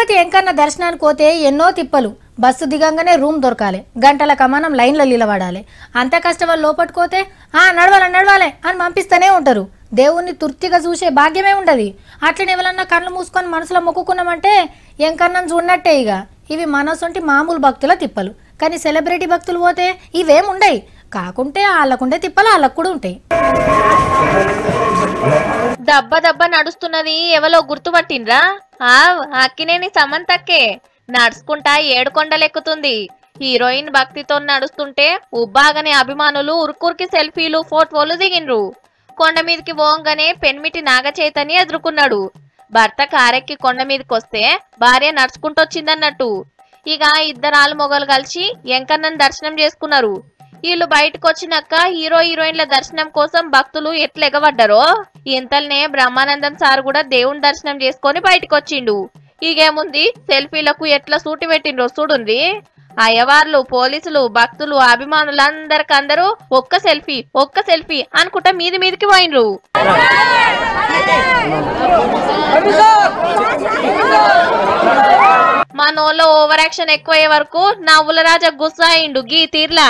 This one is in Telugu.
తిరుపతి వెంకన్న దర్శనానికి పోతే ఎన్నో తిప్పలు బస్సు దిగంగానే రూమ్ దొరకాలి గంటల కమానం లైన్ల నిలబడాలి అంత కష్టవల్ లోపట్కోతే ఆ నడవాల నడవాల అని పంపిస్తనే ఉంటారు దేవుణ్ణి తుర్తిగా చూసే భాగ్యమే ఉండది అట్లనే ఎవలన్నా కళ్ళు మూసుకొని మనసులో మొక్కుకున్నామంటే ఎంకన్నం చూడనట్టే ఇక ఇవి మనసొంటి మామూలు భక్తుల తిప్పలు కానీ సెలబ్రిటీ భక్తులు పోతే ఇవేం ఉండయి కాకుంటే ఆళ్ళకుండే తిప్పలు ఆళ్ళకు కూడా ఉంటాయి దబ్బ దబ్బ నడుస్తున్నది ఎవలో గుర్తుపట్టింద్రా అక్కినేని సమంతక్కే నడుచుకుంటా ఏడుకొండలెక్కుతుంది హీరోయిన్ భక్తితో నడుస్తుంటే ఉబ్బాగనే అభిమానులు ఉరుకురికి సెల్ఫీలు ఫోటోలు దిగిండ్రు కొండ మీదకి పోంగానే పెన్మిటి నాగ చైతన్య ఎదుర్కొన్నాడు భర్త కారెక్కి కొండ మీదకి వస్తే భార్య నడుచుకుంటొచ్చిందన్నట్టు ఇక ఇద్దరు ఆలు మొగలు కలిసి ఎంకన్నను దర్శనం చేసుకున్నారు వీళ్ళు బయటకు వచ్చినాక హీరో హీరోయిన్ల దర్శనం కోసం భక్తులు ఎట్లా ఎగబడ్డారో ఇంతల్నే బ్రహ్మానందం సార్ కూడా దేవుని దర్శనం చేసుకుని బయటకు వచ్చిండు ఈగేముంది సెల్ఫీలకు ఎట్లా సూటి పెట్టిండ్రో చూడుంది అయ్యవార్లు పోలీసులు భక్తులు అభిమానులందరికందరూ ఒక్క సెల్ఫీ అనుకుంటా మీది మీదికి పోయిండ్రు మనోళ్ళ ఓవర్ యాక్షన్ ఎక్కువయ్యే వరకు నా ఉలరాజ గుస్సా అయిండు గీ తీర్లా